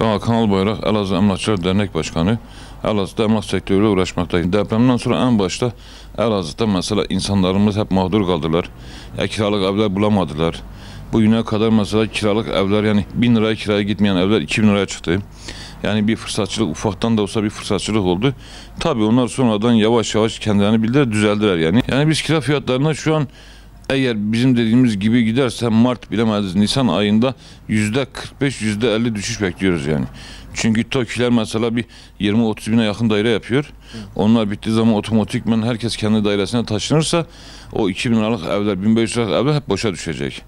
Ben Kanal Bayrak, Elazığ Emlakçılar Dernek Başkanı. Elazığ'da emlak sektörüyle uğraşmaktayım. Depremden sonra en başta Elazığ'da mesela insanlarımız hep mağdur kaldılar. Kiralık evler bulamadılar. Bugüne kadar mesela kiralık evler, yani 1000 liraya kiraya gitmeyen evler 2000 liraya çıktı. Yani bir fırsatçılık, ufaktan da olsa bir fırsatçılık oldu. Tabii onlar sonradan yavaş yavaş kendilerini bildiler, düzeldiler yani. Yani biz kira fiyatlarına şu an eğer bizim dediğimiz gibi giderse Mart bilemediniz Nisan ayında %45-%50 düşüş bekliyoruz yani. Çünkü Tokiler mesela bir 20-30 bine yakın daire yapıyor. Onlar bittiği zaman otomatikman herkes kendi dairesine taşınırsa o 2000 liralık evler, 1500 liralık evler hep boşa düşecek.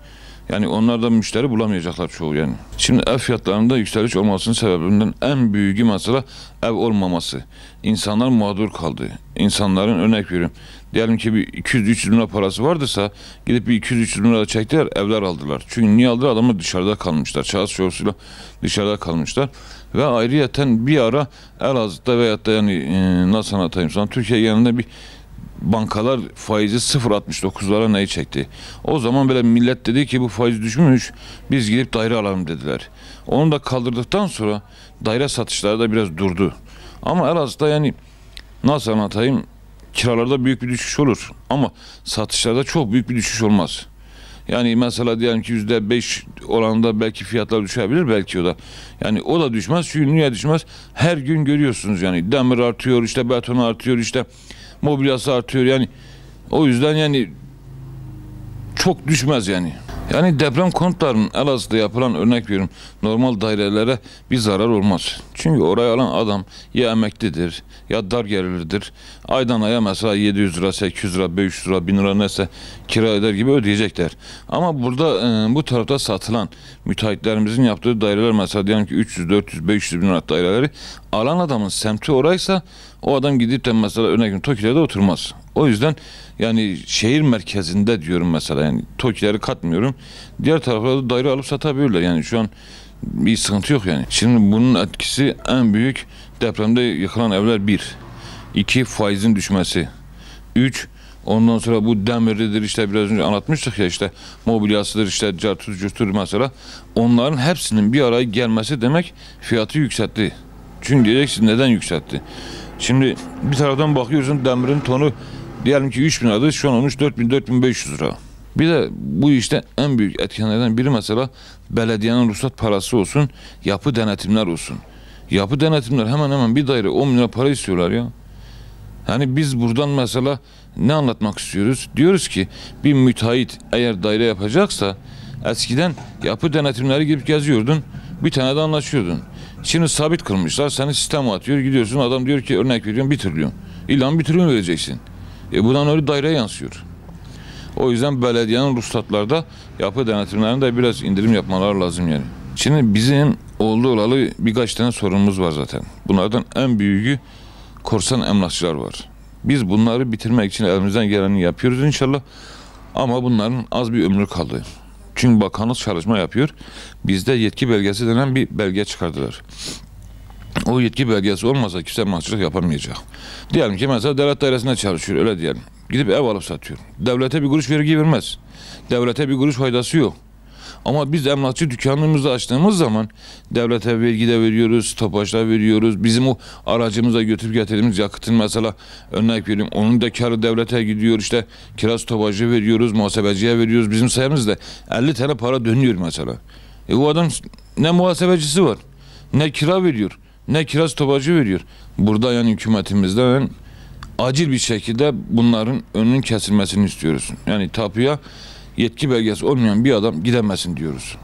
Yani onlar da müşteri bulamayacaklar çoğu yani. Şimdi ev fiyatlarında yükseliş olmasının sebebinden en büyüğü mesela ev olmaması. İnsanlar mağdur kaldı. İnsanların, örnek veriyorum, diyelim ki bir 200-300 lira parası vardıysa gidip bir 200-300 lira çektiler, evler aldılar. Çünkü niye aldılar? Adamlar dışarıda kalmışlar. Çalışıyorsuyla dışarıda kalmışlar. Ve ayrıyeten bir ara Elazığ'da veyahut da yani nasıl anlatayım sana, Türkiye yanında bir bankalar faizi 0.69'lara neyi çekti. O zaman böyle millet dedi ki bu faiz düşmüş, biz gidip daire alalım dediler. Onu da kaldırdıktan sonra daire satışları da biraz durdu. Ama Elazığ'da yani nasıl anlatayım, kiralarda büyük bir düşüş olur ama satışlarda çok büyük bir düşüş olmaz. Yani mesela diyelim ki %5 oranında belki fiyatlar düşebilir, belki o da. Yani o da düşmez. Çünkü niye düşmez? Her gün görüyorsunuz yani demir artıyor, işte beton artıyor, işte mobilyası artıyor yani. O yüzden yani çok düşmez yani. Yani deprem konutlarının Elazığ'da yapılan, örnek veriyorum, normal dairelere bir zarar olmaz. Çünkü oraya alan adam ya emeklidir ya dar gelirlidir. Aydan aya mesela 700 lira, 800 lira, 500 lira, 1000 lira neyse kira eder gibi ödeyecekler. Ama burada bu tarafta satılan müteahhitlerimizin yaptığı daireler mesela diyelim ki 300, 400, 500 bin lira daireleri alan adamın semti oraysa o adam gidip de mesela örnek veriyorum Tokiler'de oturmaz. O yüzden yani şehir merkezinde diyorum mesela, yani Tokiler'i katmıyorum. Diğer taraflarda daire alıp satabilirler yani, şu an bir sıkıntı yok yani. Şimdi bunun etkisi en büyük depremde yıkılan evler 1, 2 faizin düşmesi, 3 ondan sonra bu demirlidir, işte biraz önce anlatmıştık ya, işte mobilyasıdır, işte cartuz cürtür mesela, onların hepsinin bir araya gelmesi demek fiyatı yükseltti. Çünkü diyeceksin neden yükseltti? Şimdi bir taraftan bakıyorsun demirin tonu diyelim ki 3000 liradır, şu an olmuş 4000-4500 lira. Bir de bu işte en büyük etkenlerden biri mesela belediyenin ruhsat parası olsun, yapı denetimler olsun. Yapı denetimler hemen hemen bir daire 10 bin lira para istiyorlar ya. Yani biz buradan mesela ne anlatmak istiyoruz? Diyoruz ki bir müteahhit eğer daire yapacaksa eskiden yapı denetimleri gidip geziyordun, bir tane de anlaşıyordun. Şimdi sabit kılmışlar, seni sisteme atıyor, gidiyorsun adam diyor ki örnek veriyorum 1 trilyon. İlan 1 trilyon vereceksin. Buradan öyle daireye yansıyor. O yüzden belediyenin ruhsatlarda yapı denetimlerinde biraz indirim yapmaları lazım yani. Şimdi bizim oldu olalı birkaç tane sorunumuz var zaten. Bunlardan en büyüğü korsan emlakçılar var. Biz bunları bitirmek için elimizden geleni yapıyoruz inşallah. Ama bunların az bir ömrü kaldı. Çünkü bakanlık çalışma yapıyor. Bizde yetki belgesi denen bir belge çıkardılar. O yetki belgesi olmasa kimse emlakçılık yapamayacak. Diyelim ki mesela devlet dairesinde çalışıyor, öyle diyelim. Gidip ev alıp satıyor. Devlete bir kuruş vergi vermez. Devlete bir kuruş faydası yok. Ama biz emlakçı dükkanımızı açtığımız zaman devlete vergi de veriyoruz, stopaj da veriyoruz. Bizim o aracımıza götürüp getirdiğimiz yakıtın mesela örnek vereyim, onun da karı devlete gidiyor, işte kira stopajı veriyoruz, muhasebeciye veriyoruz. Bizim sayemizde 50 tane para dönüyor mesela. O adam ne muhasebecisi var, ne kira veriyor, ne kira stopajı veriyor. Burada yani hükümetimizden acil bir şekilde bunların önünün kesilmesini istiyoruz. Yani tapuya yetki belgesi olmayan bir adam gidemesin diyoruz.